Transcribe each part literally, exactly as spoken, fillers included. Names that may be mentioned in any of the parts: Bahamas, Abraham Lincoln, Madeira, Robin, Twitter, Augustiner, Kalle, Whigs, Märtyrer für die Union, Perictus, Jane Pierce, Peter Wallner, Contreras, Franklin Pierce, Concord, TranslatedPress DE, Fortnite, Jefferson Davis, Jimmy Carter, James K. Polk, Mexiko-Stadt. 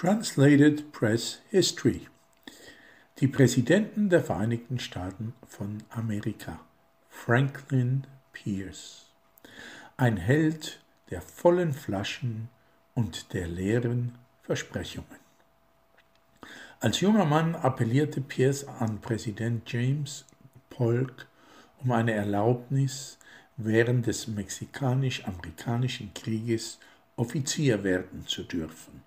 Translated Press History. Die Präsidenten der Vereinigten Staaten von Amerika. Franklin Pierce. Ein Held der vollen Flaschen und der leeren Versprechungen. Als junger Mann appellierte Pierce an Präsident James Polk um eine Erlaubnis, während des Mexikanisch-Amerikanischen Krieges Offizier werden zu dürfen.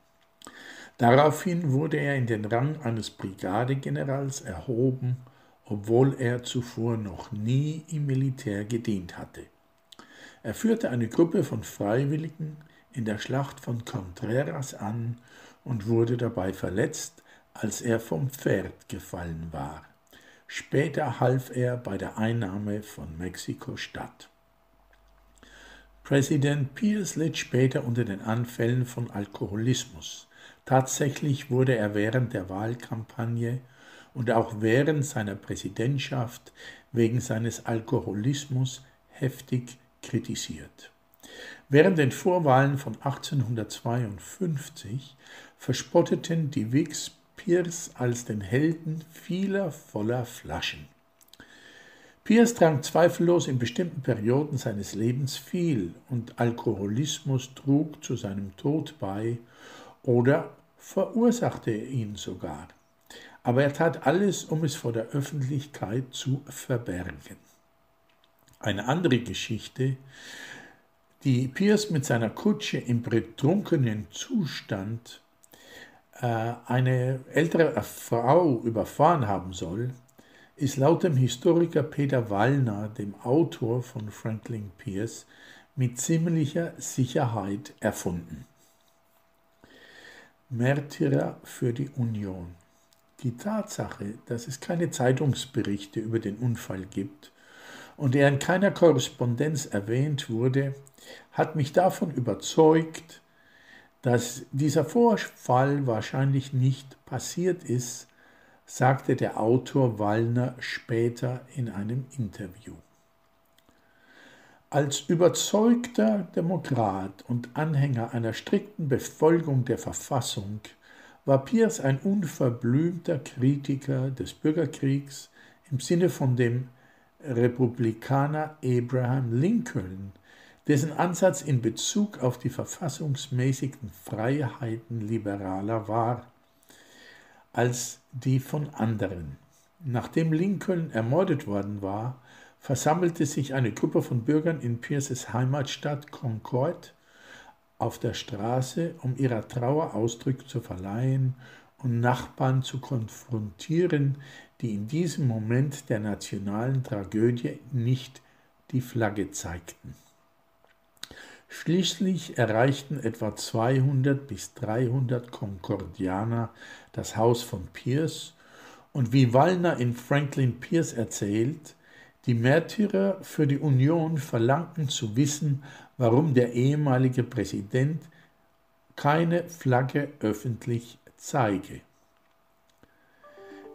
Daraufhin wurde er in den Rang eines Brigadegenerals erhoben, obwohl er zuvor noch nie im Militär gedient hatte. Er führte eine Gruppe von Freiwilligen in der Schlacht von Contreras an und wurde dabei verletzt, als er vom Pferd gefallen war. Später half er bei der Einnahme von Mexiko-Stadt. Präsident Pierce litt später unter den Anfällen von Alkoholismus. Tatsächlich wurde er während der Wahlkampagne und auch während seiner Präsidentschaft wegen seines Alkoholismus heftig kritisiert. Während den Vorwahlen von achtzehnhundertzweiundfünfzig verspotteten die Whigs Pierce als den Helden vieler voller Flaschen. Pierce trank zweifellos in bestimmten Perioden seines Lebens viel und Alkoholismus trug zu seinem Tod bei oder verursachte ihn sogar. Aber er tat alles, um es vor der Öffentlichkeit zu verbergen. Eine andere Geschichte, die Pierce mit seiner Kutsche im betrunkenen Zustand äh, eine ältere Frau überfahren haben soll, ist laut dem Historiker Peter Wallner, dem Autor von Franklin Pierce, mit ziemlicher Sicherheit erfunden. Märtyrer für die Union. Die Tatsache, dass es keine Zeitungsberichte über den Unfall gibt und er in keiner Korrespondenz erwähnt wurde, hat mich davon überzeugt, dass dieser Vorfall wahrscheinlich nicht passiert ist, sagte der Autor Wallner später in einem Interview. Als überzeugter Demokrat und Anhänger einer strikten Befolgung der Verfassung war Pierce ein unverblümter Kritiker des Bürgerkriegs im Sinne von dem Republikaner Abraham Lincoln, dessen Ansatz in Bezug auf die verfassungsmäßigen Freiheiten liberaler war als die von anderen. Nachdem Lincoln ermordet worden war, versammelte sich eine Gruppe von Bürgern in Pierces Heimatstadt Concord auf der Straße, um ihrer Trauer Ausdruck zu verleihen und Nachbarn zu konfrontieren, die in diesem Moment der nationalen Tragödie nicht die Flagge zeigten. Schließlich erreichten etwa zweihundert bis dreihundert Concordianer das Haus von Pierce und wie Wallner in Franklin Pierce erzählt, die Märtyrer für die Union verlangten zu wissen, warum der ehemalige Präsident keine Flagge öffentlich zeige.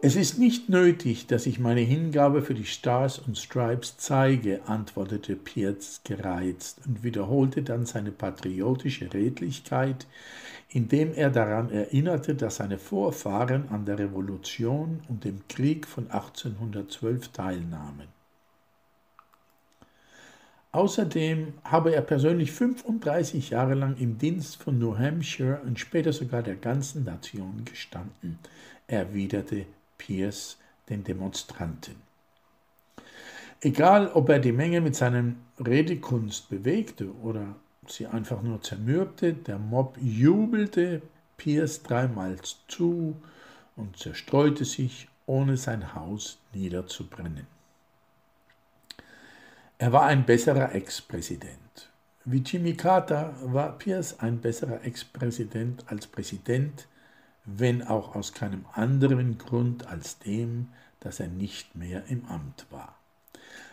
Es ist nicht nötig, dass ich meine Hingabe für die Stars und Stripes zeige, antwortete Pierce gereizt und wiederholte dann seine patriotische Redlichkeit, indem er daran erinnerte, dass seine Vorfahren an der Revolution und dem Krieg von achtzehnhundertzwölf teilnahmen. Außerdem habe er persönlich fünfunddreißig Jahre lang im Dienst von New Hampshire und später sogar der ganzen Nation gestanden, erwiderte Pierce den Demonstranten. Egal, ob er die Menge mit seiner Redekunst bewegte oder sie einfach nur zermürbte, der Mob jubelte Pierce dreimal zu und zerstreute sich, ohne sein Haus niederzubrennen. Er war ein besserer Ex-Präsident. Wie Jimmy Carter war Pierce ein besserer Ex-Präsident als Präsident, wenn auch aus keinem anderen Grund als dem, dass er nicht mehr im Amt war.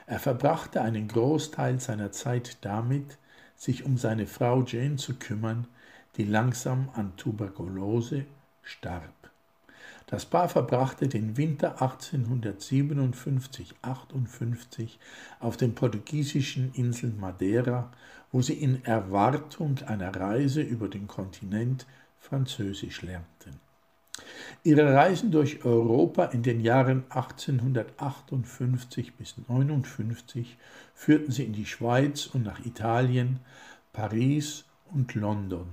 Er verbrachte einen Großteil seiner Zeit damit, sich um seine Frau Jane zu kümmern, die langsam an Tuberkulose starb. Das Paar verbrachte den Winter achtzehnhundertsiebenundfünfzig achtundfünfzig auf den portugiesischen Inseln Madeira, wo sie in Erwartung einer Reise über den Kontinent Französisch lernten. Ihre Reisen durch Europa in den Jahren achtzehnhundertachtundfünfzig bis neunundfünfzig führten sie in die Schweiz und nach Italien, Paris und London.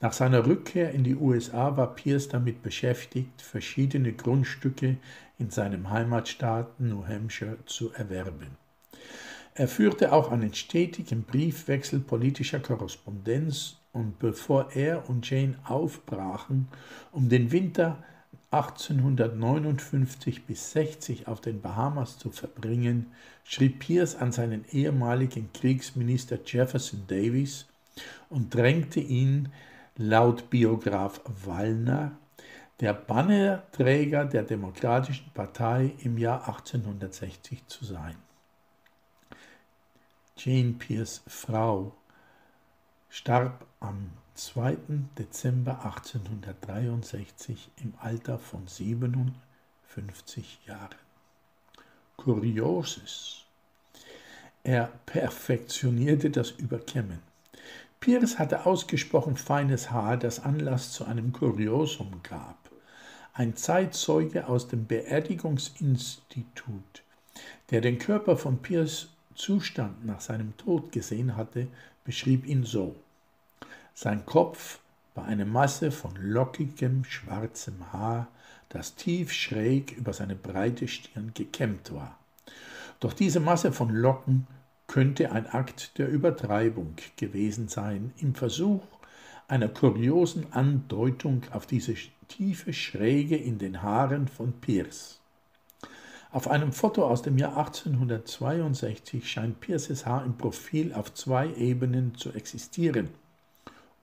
Nach seiner Rückkehr in die U S A war Pierce damit beschäftigt, verschiedene Grundstücke in seinem Heimatstaat New Hampshire zu erwerben. Er führte auch einen stetigen Briefwechsel politischer Korrespondenz, und bevor er und Jane aufbrachen, um den Winter achtzehnhundertneunundfünfzig bis sechzig auf den Bahamas zu verbringen, schrieb Pierce an seinen ehemaligen Kriegsminister Jefferson Davis und drängte ihn, laut Biograf Wallner, der Bannerträger der Demokratischen Partei im Jahr achtzehnhundertsechzig zu sein. Jane Pierce' Frau starb am zweiten Dezember achtzehnhundertdreiundsechzig im Alter von siebenundfünfzig Jahren. Kurioses: Er perfektionierte das Überkämmen. Pierce hatte ausgesprochen feines Haar, das Anlass zu einem Kuriosum gab. Ein Zeitzeuge aus dem Beerdigungsinstitut, der den Körper von Pierce Zustand nach seinem Tod gesehen hatte, beschrieb ihn so: Sein Kopf war eine Masse von lockigem, schwarzem Haar, das tief schräg über seine breite Stirn gekämmt war. Doch diese Masse von Locken könnte ein Akt der Übertreibung gewesen sein, im Versuch einer kuriosen Andeutung auf diese tiefe Schräge in den Haaren von Pierce. Auf einem Foto aus dem Jahr achtzehnhundertzweiundsechzig scheint Pierces Haar im Profil auf zwei Ebenen zu existieren.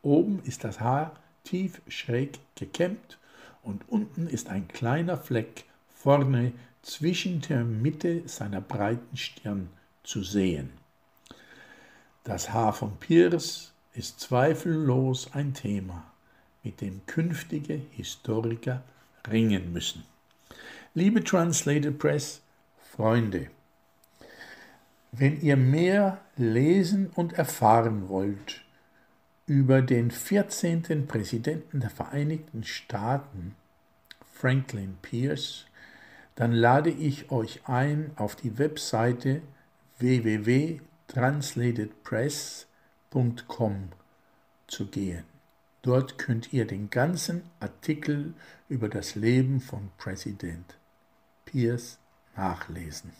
Oben ist das Haar tief schräg gekämmt und unten ist ein kleiner Fleck vorne zwischen der Mitte seiner breiten Stirn zu sehen. Das Haar von Pierce ist zweifellos ein Thema, mit dem künftige Historiker ringen müssen. Liebe Translated Press, Freunde, wenn ihr mehr lesen und erfahren wollt über den vierzehnten Präsidenten der Vereinigten Staaten, Franklin Pierce, dann lade ich euch ein auf die Webseite w w w punkt translatedpress punkt com zu gehen. Dort könnt ihr den ganzen Artikel über das Leben von Präsident Pierce nachlesen.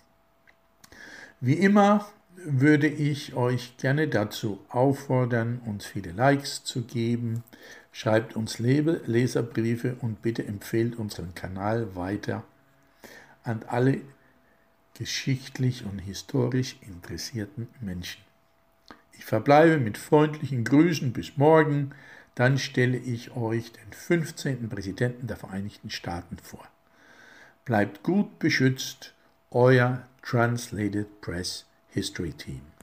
Wie immer würde ich euch gerne dazu auffordern, uns viele Likes zu geben. Schreibt uns Leserbriefe und bitte empfehlt unseren Kanal weiter an alle geschichtlich und historisch interessierten Menschen. Ich verbleibe mit freundlichen Grüßen bis morgen. Dann stelle ich euch den fünfzehnten Präsidenten der Vereinigten Staaten vor. Bleibt gut beschützt, euer Translated Press History Team.